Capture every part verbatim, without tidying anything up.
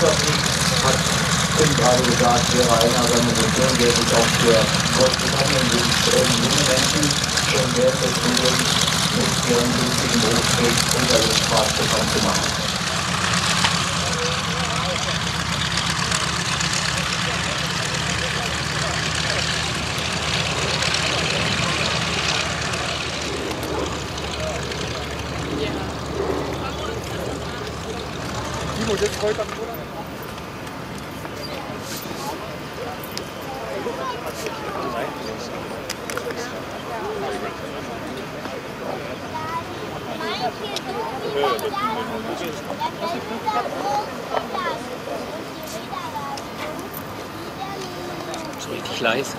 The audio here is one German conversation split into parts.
hat eben gerade gesagt, wäre eine Organisation, der sich auch für Großbritannien und junge Menschen schon sehr versucht, mit ihrem günstigen Berufsweg unter das Sprachprogramm zu machen. Und jetzt heute am Monat. So richtig leise.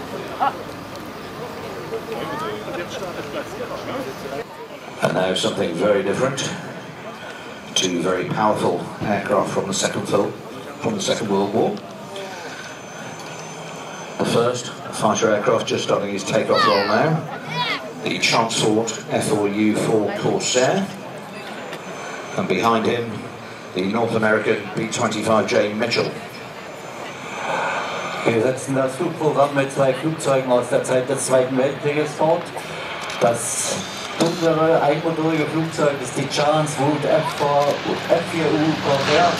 And now something very different. Two very powerful aircraft from the second film, from the Second World War. The first fighter aircraft just starting his takeoff roll now, the Transport F four U four Corsair, and behind him the North American B twenty-five J Mitchell. Wir setzen das Flugprogramm mit zwei Flugzeugen aus der Zeit des Zweiten Weltkrieges fort. Das unsere einmotorige Flugzeug ist die Transport F vier U Corsair.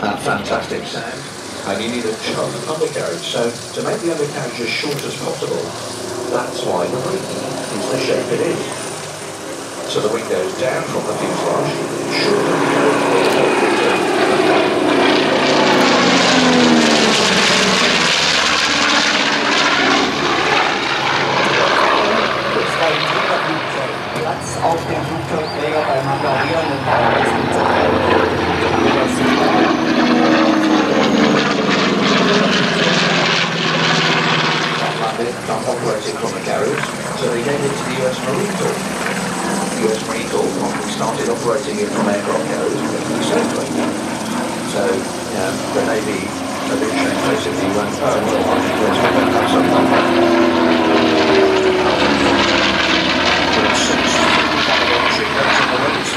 That fantastic sound, and you need a shot of undercarriage, so to make the undercarriage as short as possible, that's why the wing is the shape it is. So the wing goes down from the fuselage, short of the Platz auf dem Flugzeugträger beim Handhabieren. Not operated from the carriage, so they gave it to the U S Marine Corps. U S Marine Corps started operating it from aircraft carriers safely. So um, there may be a bit shameless if you weren't going to watch the U S Marine Corps sometime. It's six military codes in the wings.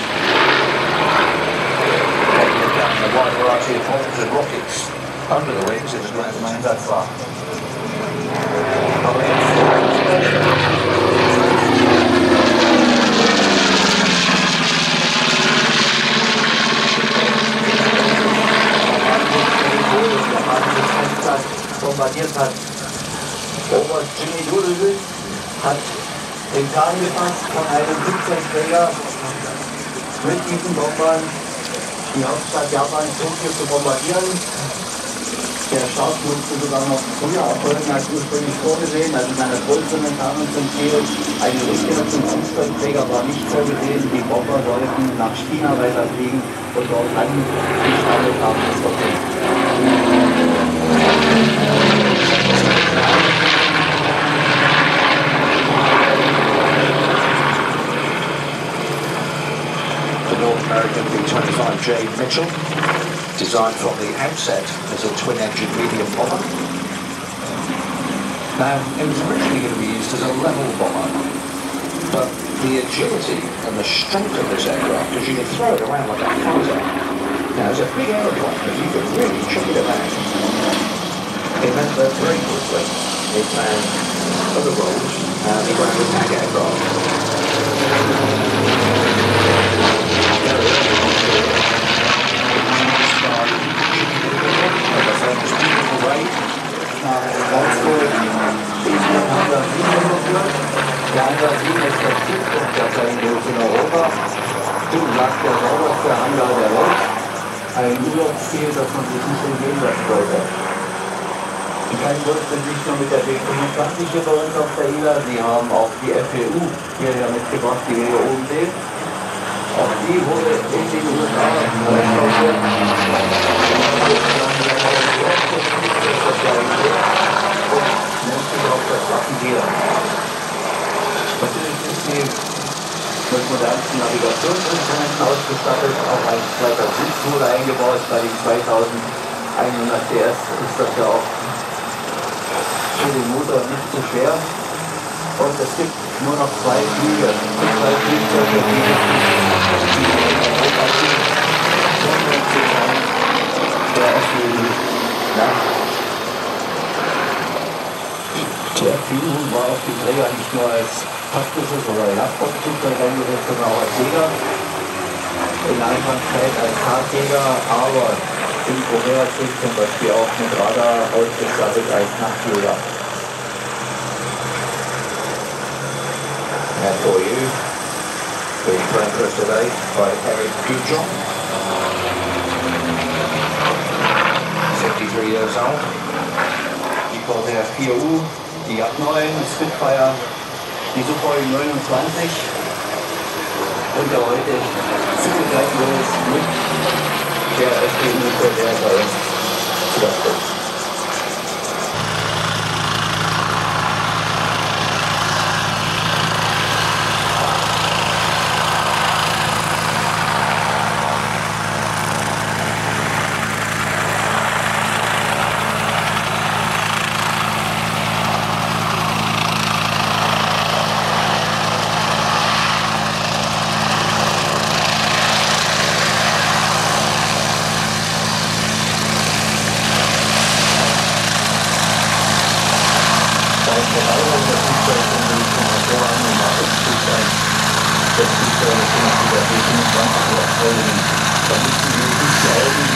They've done a wide variety of bombs and rockets under the wings. It has not remained that far. Bombardiert hat. Oberst Jimmy Doolittle hat den Kahn gefasst von einem siebzehn-Träger mit diesen Bombern die Hauptstadt Japans, Tokio, zu bombardieren. Der Start musste sogar noch früher erfolgen als ursprünglich vorgesehen, also in einer Vollzündung kamen zum Ziel. Eine Rückkehr zum siebzehn-Träger war nicht vorgesehen, die Bomber sollten nach China weiterfliegen und dort an die Stadt haben das Verkehr. The North American B twenty-five J Mitchell, designed from the outset as a twin-engine medium bomber. Now, it was originally going to be used as a level bomber, but the agility and the strength of this aircraft, because you can throw it around like a fighter. Now, it's a big aircraft, but you can really chuck it about. It meant that very quickly they found other roles and they ran with pack aircraft. The famous beautiful raid. Der Hangar sieben ist der Tiefpunkt der Verhandlung in Europa. Du sagst der Sauber für Hangar der Welt. Ein Urlaubsziel, das man sich nicht entgehen lassen sollte. Die Kleinen durften nicht nur mit der B fünfundzwanzig hier bei uns auf der I L A, sie haben auch die F vier U hierher mitgebracht, die wir hier oben sehen. Auch die wurde in den U S A transportiert. Nennt sich auch das Waffengear. Natürlich ist sie mit modernsten Navigationsinstrumenten ausgestattet, auch ein zweiter Sitzruder eingebaut bei den zweitausend. hundert PS ist das ja auch für den Motor nicht zu schwer. Und es gibt nur noch zwei Flüge, zwei Flugzeuge, die der F vier U war auf dem Träger nicht nur als taktisches oder Jagdflugzeug eingesetzt, sondern auch als Jäger. In der Anfangszeit als Tagsäger, aber in Korea sind zum Beispiel auch mit Radar ausgestattet als Nachtjäger. And for you, the breakfast today by Harry Kujon, fifty-three years old. Die Corsair F vier U, die J neun, Spitfire, die Sukhoi neunundzwanzig und der heute zugleich mit der F vier U vier Corsair. Das ist ja, das sind wieder fünfundzwanzig oder so, da müssen wir fünfzig Euro